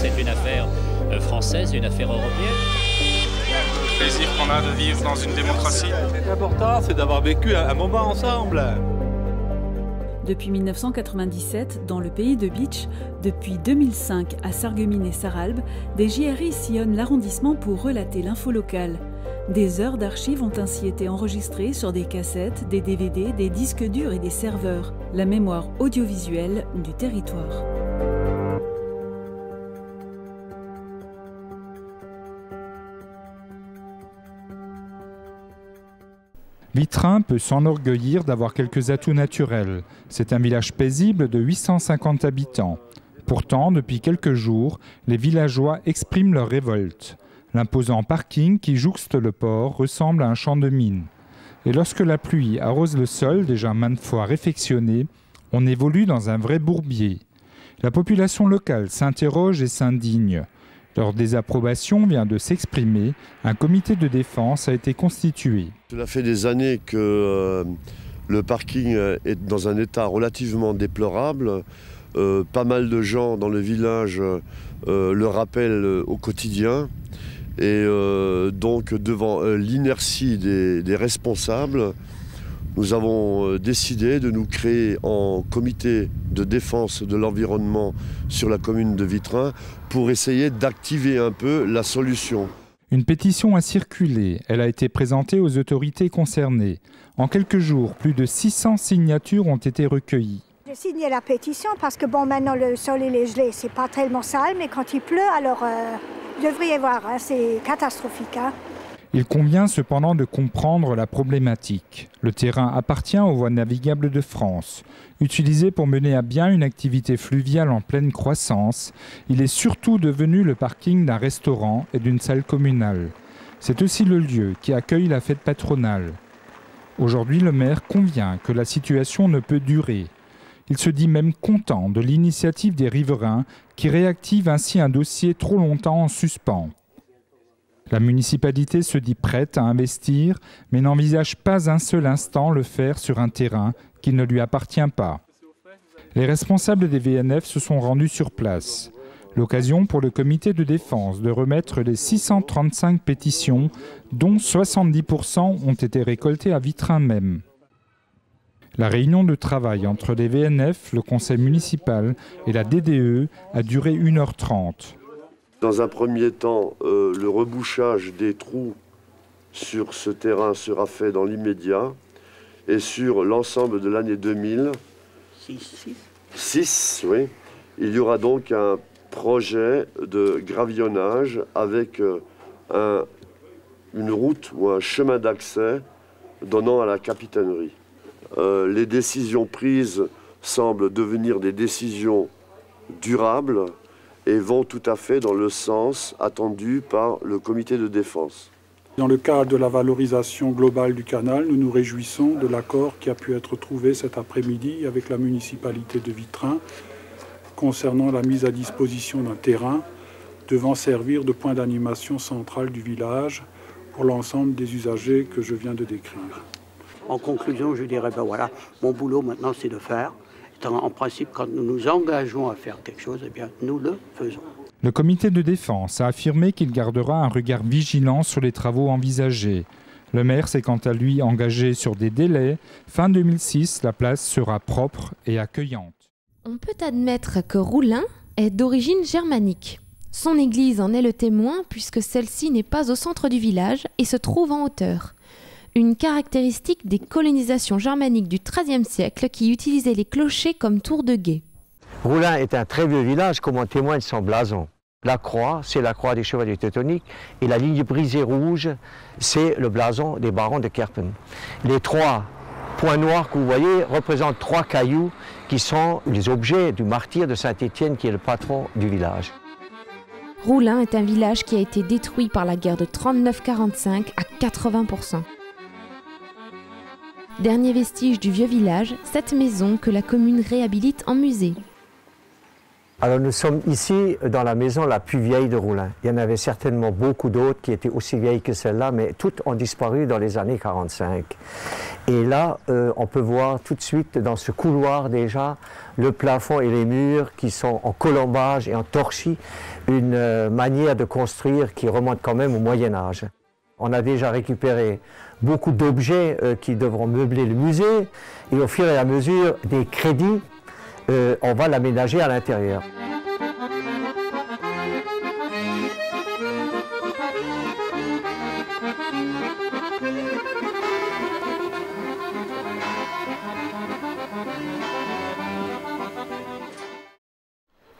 c'est une affaire française, une affaire européenne. Le plaisir qu'on a de vivre dans une démocratie. L'important, c'est d'avoir vécu un moment ensemble. Depuis 1997, dans le pays de Bitche, depuis 2005 à Sarreguemines et Sarralbe, des JRI sillonnent l'arrondissement pour relater l'info locale. Des heures d'archives ont ainsi été enregistrées sur des cassettes, des DVD, des disques durs et des serveurs. La mémoire audiovisuelle du territoire. Vitrain peut s'enorgueillir d'avoir quelques atouts naturels. C'est un village paisible de 850 habitants. Pourtant, depuis quelques jours, les villageois expriment leur révolte. L'imposant parking qui jouxte le port ressemble à un champ de mine. Et lorsque la pluie arrose le sol, déjà maintes fois réfectionné, on évolue dans un vrai bourbier. La population locale s'interroge et s'indigne. Leur désapprobation vient de s'exprimer, un comité de défense a été constitué. Cela fait des années que le parking est dans un état relativement déplorable. Pas mal de gens dans le village le rappellent au quotidien. Et donc devant l'inertie des responsables, nous avons décidé de nous créer en comité de défense de l'environnement sur la commune de Vitrin pour essayer d'activer un peu la solution. Une pétition a circulé. Elle a été présentée aux autorités concernées. En quelques jours, plus de 600 signatures ont été recueillies. J'ai signé la pétition parce que bon, maintenant le sol il est gelé, c'est pas tellement sale, mais quand il pleut, alors vous devriez voir, hein, c'est catastrophique. Hein. Il convient cependant de comprendre la problématique. Le terrain appartient aux voies navigables de France. Utilisé pour mener à bien une activité fluviale en pleine croissance, il est surtout devenu le parking d'un restaurant et d'une salle communale. C'est aussi le lieu qui accueille la fête patronale. Aujourd'hui, le maire convient que la situation ne peut durer. Il se dit même content de l'initiative des riverains qui réactive ainsi un dossier trop longtemps en suspens. La municipalité se dit prête à investir, mais n'envisage pas un seul instant le faire sur un terrain qui ne lui appartient pas. Les responsables des VNF se sont rendus sur place. L'occasion pour le comité de défense de remettre les 635 pétitions, dont 70% ont été récoltées à Vitrin même. La réunion de travail entre les VNF, le conseil municipal et la DDE a duré 1h30. Dans un premier temps, le rebouchage des trous sur ce terrain sera fait dans l'immédiat et sur l'ensemble de l'année 2006, oui, il y aura donc un projet de gravillonnage avec une route ou un chemin d'accès donnant à la capitainerie. Les décisions prises semblent devenir des décisions durables et vont tout à fait dans le sens attendu par le comité de défense. Dans le cadre de la valorisation globale du canal, nous nous réjouissons de l'accord qui a pu être trouvé cet après-midi avec la municipalité de Vitrin concernant la mise à disposition d'un terrain devant servir de point d'animation central du village pour l'ensemble des usagers que je viens de décrire. En conclusion, je dirais, ben voilà, mon boulot maintenant c'est de faire. En principe, quand nous nous engageons à faire quelque chose, eh bien, nous le faisons. Le comité de défense a affirmé qu'il gardera un regard vigilant sur les travaux envisagés. Le maire s'est quant à lui engagé sur des délais. Fin 2006, la place sera propre et accueillante. On peut admettre que Roulin est d'origine germanique. Son église en est le témoin puisque celle-ci n'est pas au centre du village et se trouve en hauteur. Une caractéristique des colonisations germaniques du XIIIe siècle qui utilisaient les clochers comme tour de guet. Roulin est un très vieux village comme en témoigne son blason. La croix, c'est la croix des chevaliers teutoniques et la ligne brisée rouge, c'est le blason des barons de Kerpen. Les trois points noirs que vous voyez représentent trois cailloux qui sont les objets du martyr de Saint-Étienne qui est le patron du village. Roulin est un village qui a été détruit par la guerre de 39-45 à 80%. Dernier vestige du vieux village, cette maison que la commune réhabilite en musée. Alors nous sommes ici dans la maison la plus vieille de Roulin. Il y en avait certainement beaucoup d'autres qui étaient aussi vieilles que celle-là, mais toutes ont disparu dans les années 45. Et là, on peut voir tout de suite dans ce couloir déjà le plafond et les murs qui sont en colombage et en torchis, une manière de construire qui remonte quand même au Moyen-Âge. On a déjà récupéré beaucoup d'objets qui devront meubler le musée et au fur et à mesure des crédits, on va l'aménager à l'intérieur.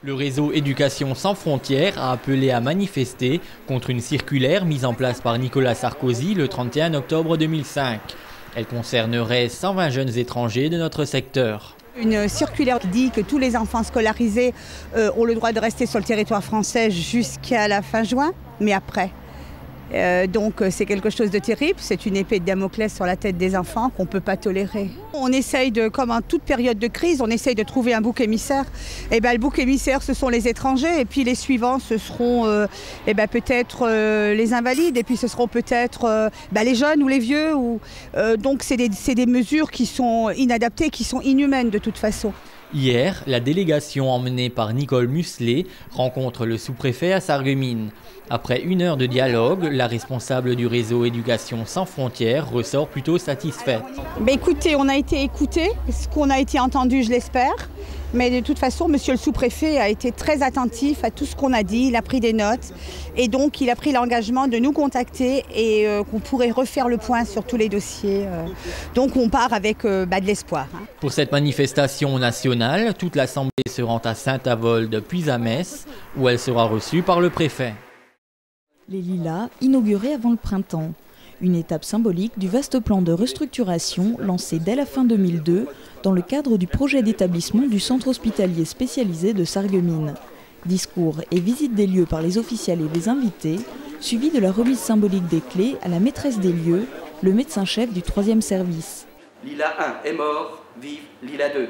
Le réseau Éducation sans frontières a appelé à manifester contre une circulaire mise en place par Nicolas Sarkozy le 31 octobre 2005. Elle concernerait 120 jeunes étrangers de notre secteur. Une circulaire qui dit que tous les enfants scolarisés ont le droit de rester sur le territoire français jusqu'à la fin juin, mais après. Donc c'est quelque chose de terrible, c'est une épée de Damoclès sur la tête des enfants qu'on ne peut pas tolérer. On essaye de, comme en toute période de crise, on essaye de trouver un bouc émissaire. Et ben, le bouc émissaire, ce sont les étrangers, et puis les suivants, ce seront peut-être les invalides, et puis ce seront peut-être les jeunes ou les vieux. Ou, donc c'est des mesures qui sont inadaptées, qui sont inhumaines de toute façon. Hier, la délégation emmenée par Nicole Muselier rencontre le sous-préfet à Sarreguemines. Après une heure de dialogue, la responsable du réseau Éducation sans frontières ressort plutôt satisfaite. Bah écoutez, on a été écoutés, ce qu'on a été entendu, je l'espère. Mais de toute façon, monsieur le sous-préfet a été très attentif à tout ce qu'on a dit, il a pris des notes et donc il a pris l'engagement de nous contacter et qu'on pourrait refaire le point sur tous les dossiers. Donc on part avec de l'espoir. Pour cette manifestation nationale, toute l'Assemblée se rend à Saint-Avold puis à Metz où elle sera reçue par le préfet. Les Lilas, inaugurés avant le printemps. Une étape symbolique du vaste plan de restructuration lancé dès la fin 2002 dans le cadre du projet d'établissement du centre hospitalier spécialisé de Sarreguemines. Discours et visite des lieux par les officiels et les invités, suivi de la remise symbolique des clés à la maîtresse des lieux, le médecin-chef du 3e service. Lila 1 est mort, vive Lila 2.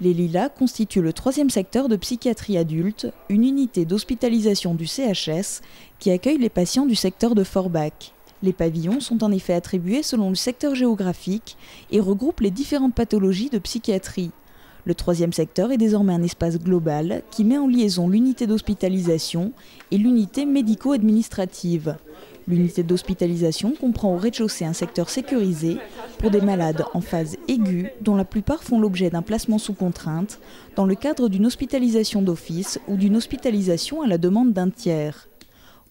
Les Lilas constituent le 3e secteur de psychiatrie adulte, une unité d'hospitalisation du CHS qui accueille les patients du secteur de Forbach. Les pavillons sont en effet attribués selon le secteur géographique et regroupent les différentes pathologies de psychiatrie. Le 3e secteur est désormais un espace global qui met en liaison l'unité d'hospitalisation et l'unité médico-administrative. L'unité d'hospitalisation comprend au rez-de-chaussée un secteur sécurisé pour des malades en phase aiguë dont la plupart font l'objet d'un placement sous contrainte dans le cadre d'une hospitalisation d'office ou d'une hospitalisation à la demande d'un tiers.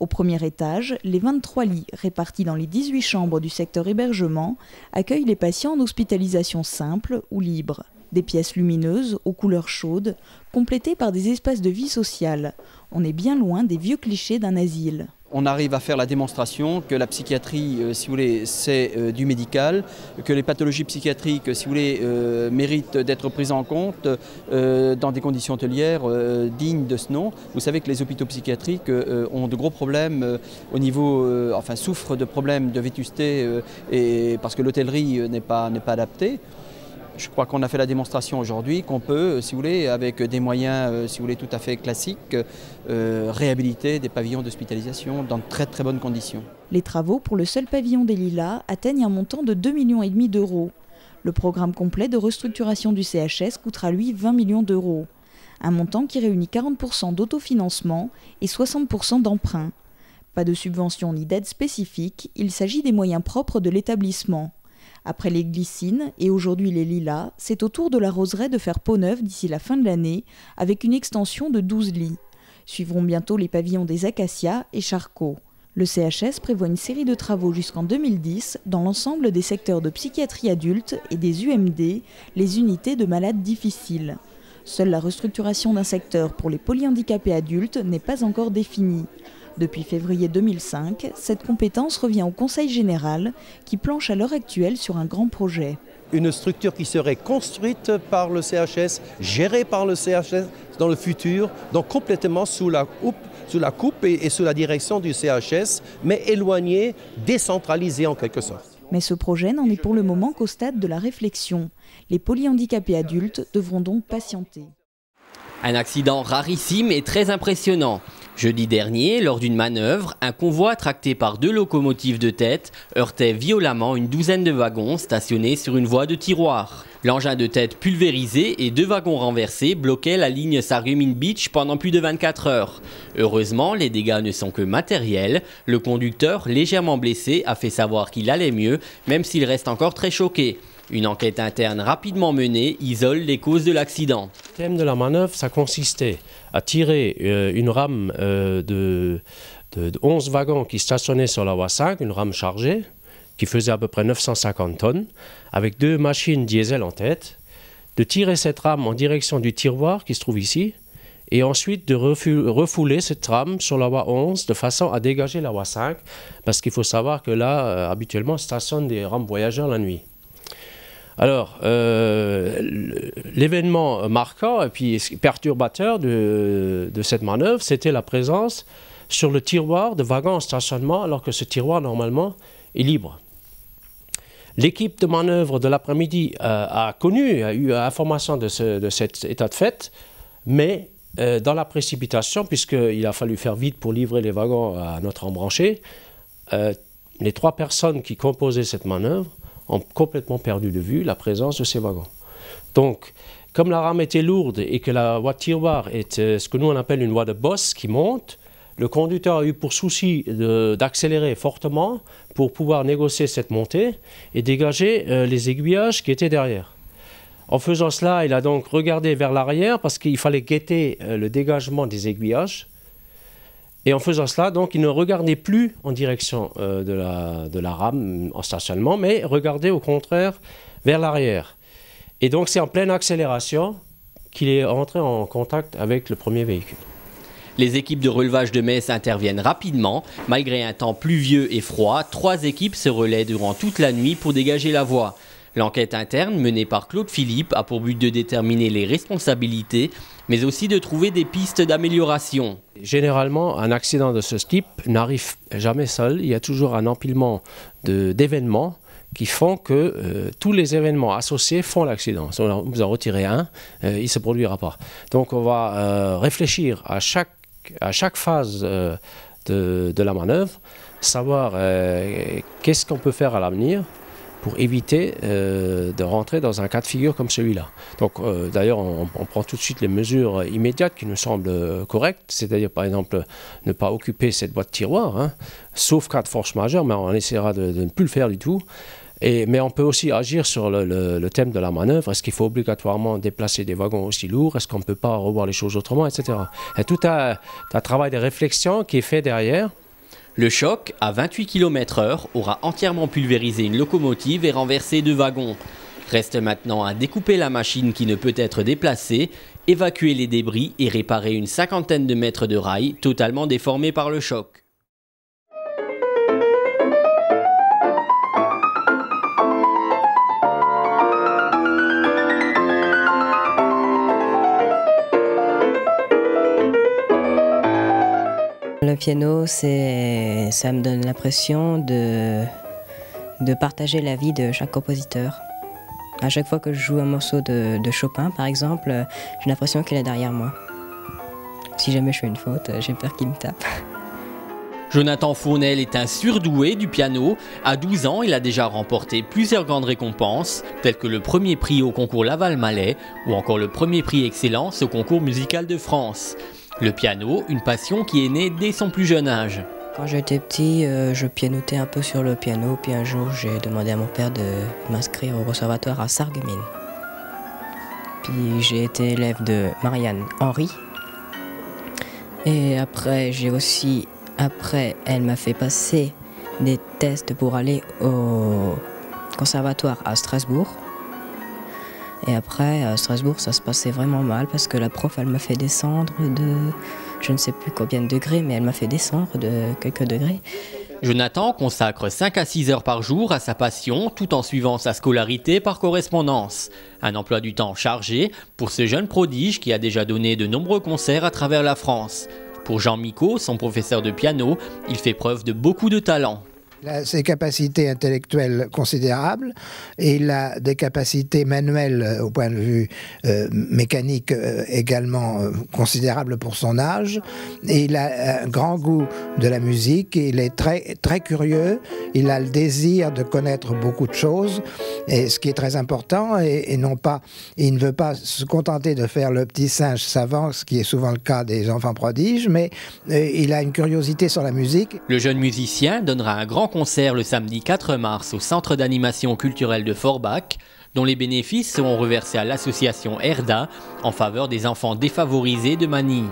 Au premier étage, les 23 lits répartis dans les 18 chambres du secteur hébergement accueillent les patients en hospitalisation simple ou libre. Des pièces lumineuses, aux couleurs chaudes, complétées par des espaces de vie sociale. On est bien loin des vieux clichés d'un asile. On arrive à faire la démonstration que la psychiatrie, si vous voulez, c'est du médical, que les pathologies psychiatriques, si vous voulez, méritent d'être prises en compte dans des conditions hôtelières dignes de ce nom. Vous savez que les hôpitaux psychiatriques ont de gros problèmes au niveau, souffrent de problèmes de vétusté et parce que l'hôtellerie n'est pas adaptée. Je crois qu'on a fait la démonstration aujourd'hui qu'on peut, si vous voulez, avec des moyens, si vous voulez, tout à fait classiques, réhabiliter des pavillons d'hospitalisation dans de très très bonnes conditions. Les travaux pour le seul pavillon des Lilas atteignent un montant de 2,5 millions d'euros. Le programme complet de restructuration du CHS coûtera lui 20 millions d'euros. Un montant qui réunit 40% d'autofinancement et 60% d'emprunt. Pas de subvention ni d'aide spécifique, il s'agit des moyens propres de l'établissement. Après les glycines et aujourd'hui les lilas, c'est au tour de la roseraie de faire peau neuve d'ici la fin de l'année avec une extension de 12 lits. Suivront bientôt les pavillons des acacias et charcots. Le CHS prévoit une série de travaux jusqu'en 2010 dans l'ensemble des secteurs de psychiatrie adulte et des UMD, les unités de malades difficiles. Seule la restructuration d'un secteur pour les polyhandicapés adultes n'est pas encore définie. Depuis février 2005, cette compétence revient au Conseil général qui planche à l'heure actuelle sur un grand projet. Une structure qui serait construite par le CHS, gérée par le CHS dans le futur, donc complètement sous la coupe et sous la direction du CHS, mais éloignée, décentralisée en quelque sorte. Mais ce projet n'en est pour le moment qu'au stade de la réflexion. Les polyhandicapés adultes devront donc patienter. Un accident rarissime et très impressionnant. Jeudi dernier, lors d'une manœuvre, un convoi tracté par deux locomotives de tête heurtait violemment une douzaine de wagons stationnés sur une voie de tiroir. L'engin de tête pulvérisé et deux wagons renversés bloquaient la ligne Sarreguemines-Bitche pendant plus de 24 heures. Heureusement, les dégâts ne sont que matériels. Le conducteur, légèrement blessé, a fait savoir qu'il allait mieux, même s'il reste encore très choqué. Une enquête interne rapidement menée isole les causes de l'accident. Le thème de la manœuvre, ça consistait à tirer une rame de 11 wagons qui stationnaient sur la voie 5, une rame chargée, qui faisait à peu près 950 tonnes, avec deux machines diesel en tête, de tirer cette rame en direction du tiroir qui se trouve ici, et ensuite de refouler cette rame sur la voie 11 de façon à dégager la voie 5, parce qu'il faut savoir que là, habituellement, stationnent des rames voyageurs la nuit. Alors, l'événement marquant et puis perturbateur de cette manœuvre, c'était la présence sur le tiroir de wagons en stationnement, alors que ce tiroir, normalement, est libre. L'équipe de manœuvre de l'après-midi a eu information de cet état de fait, mais dans la précipitation, puisqu'il a fallu faire vite pour livrer les wagons à notre embranché, les trois personnes qui composaient cette manœuvre ont complètement perdu de vue la présence de ces wagons. Donc, comme la rame était lourde et que la voie de tiroir est ce que nous on appelle une voie de bosse qui monte, le conducteur a eu pour souci d'accélérer fortement pour pouvoir négocier cette montée et dégager les aiguillages qui étaient derrière. En faisant cela, il a donc regardé vers l'arrière parce qu'il fallait guetter le dégagement des aiguillages. Et en faisant cela, donc, il ne regardait plus en direction de la rame en stationnement, mais regardait au contraire vers l'arrière. Et donc c'est en pleine accélération qu'il est entré en contact avec le premier véhicule. Les équipes de relevage de Metz interviennent rapidement. Malgré un temps pluvieux et froid, trois équipes se relaient durant toute la nuit pour dégager la voie. L'enquête interne menée par Claude Philippe a pour but de déterminer les responsabilités, mais aussi de trouver des pistes d'amélioration. Généralement, un accident de ce type n'arrive jamais seul. Il y a toujours un empilement d'événements qui font que tous les événements associés font l'accident. Si vous en retirez un, il ne se produira pas. Donc on va réfléchir à chaque phase de la manœuvre, savoir qu'est-ce qu'on peut faire à l'avenir pour éviter de rentrer dans un cas de figure comme celui-là. Donc d'ailleurs, on prend tout de suite les mesures immédiates qui nous semblent correctes, c'est-à-dire par exemple ne pas occuper cette boîte tiroir, hein, sauf cas de force majeure, mais on essaiera de ne plus le faire du tout. Mais on peut aussi agir sur le thème de la manœuvre. Est-ce qu'il faut obligatoirement déplacer des wagons aussi lourds? Est-ce qu'on ne peut pas revoir les choses autrement, etc. Il y a tout un travail de réflexion qui est fait derrière. Le choc, à 28 km/h, aura entièrement pulvérisé une locomotive et renversé deux wagons. Reste maintenant à découper la machine qui ne peut être déplacée, évacuer les débris et réparer une cinquantaine de mètres de rails totalement déformés par le choc. Le piano, ça me donne l'impression de partager la vie de chaque compositeur. À chaque fois que je joue un morceau de Chopin, par exemple, j'ai l'impression qu'il est derrière moi. Si jamais je fais une faute, j'ai peur qu'il me tape. Jonathan Fournel est un surdoué du piano. À 12 ans, il a déjà remporté plusieurs grandes récompenses, telles que le premier prix au concours Laval-Malais ou encore le premier prix Excellence au concours musical de France. Le piano, une passion qui est née dès son plus jeune âge. Quand j'étais petit, je pianotais un peu sur le piano, puis un jour j'ai demandé à mon père de m'inscrire au conservatoire à Sarreguemines. Puis j'ai été élève de Marianne Henry. Et après, elle m'a fait passer des tests pour aller au conservatoire à Strasbourg. Et après, à Strasbourg, ça se passait vraiment mal parce que la prof, elle m'a fait descendre de je ne sais plus combien de degrés, mais elle m'a fait descendre de quelques degrés. Jonathan consacre 5 à 6 heures par jour à sa passion tout en suivant sa scolarité par correspondance. Un emploi du temps chargé pour ce jeune prodige qui a déjà donné de nombreux concerts à travers la France. Pour Jean Mico, son professeur de piano, il fait preuve de beaucoup de talent. ses capacités intellectuelles considérables, et il a des capacités manuelles au point de vue mécanique également considérables pour son âge, et il a un grand goût de la musique, il est très, très curieux, il a le désir de connaître beaucoup de choses, et ce qui est très important, et non pas, il ne veut pas se contenter de faire le petit singe savant, ce qui est souvent le cas des enfants prodiges, mais il a une curiosité sur la musique. Le jeune musicien donnera un grand concert le samedi 4 mars au Centre d'animation culturelle de Forbach, dont les bénéfices seront reversés à l'association Erda en faveur des enfants défavorisés de Manille.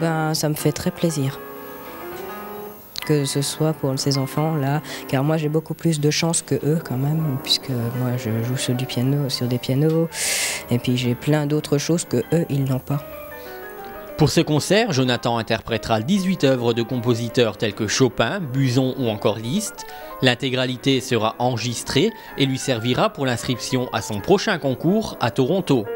Ben, ça me fait très plaisir que ce soit pour ces enfants-là, car moi j'ai beaucoup plus de chance que eux quand même, puisque moi je joue sur du piano, sur des pianos, et puis j'ai plein d'autres choses que eux ils n'ont pas. Pour ce concert, Jonathan interprétera 18 œuvres de compositeurs tels que Chopin, Buson ou encore Liszt. L'intégralité sera enregistrée et lui servira pour l'inscription à son prochain concours à Toronto.